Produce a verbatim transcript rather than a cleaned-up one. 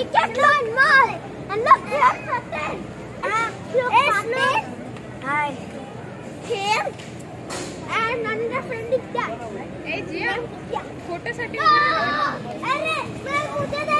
Decathlon Mall. Anak siap paten. Ah, paten. Hi. Here. And another friend Decathlon. Hey, Jia. Photo shooting. Arey, main photo.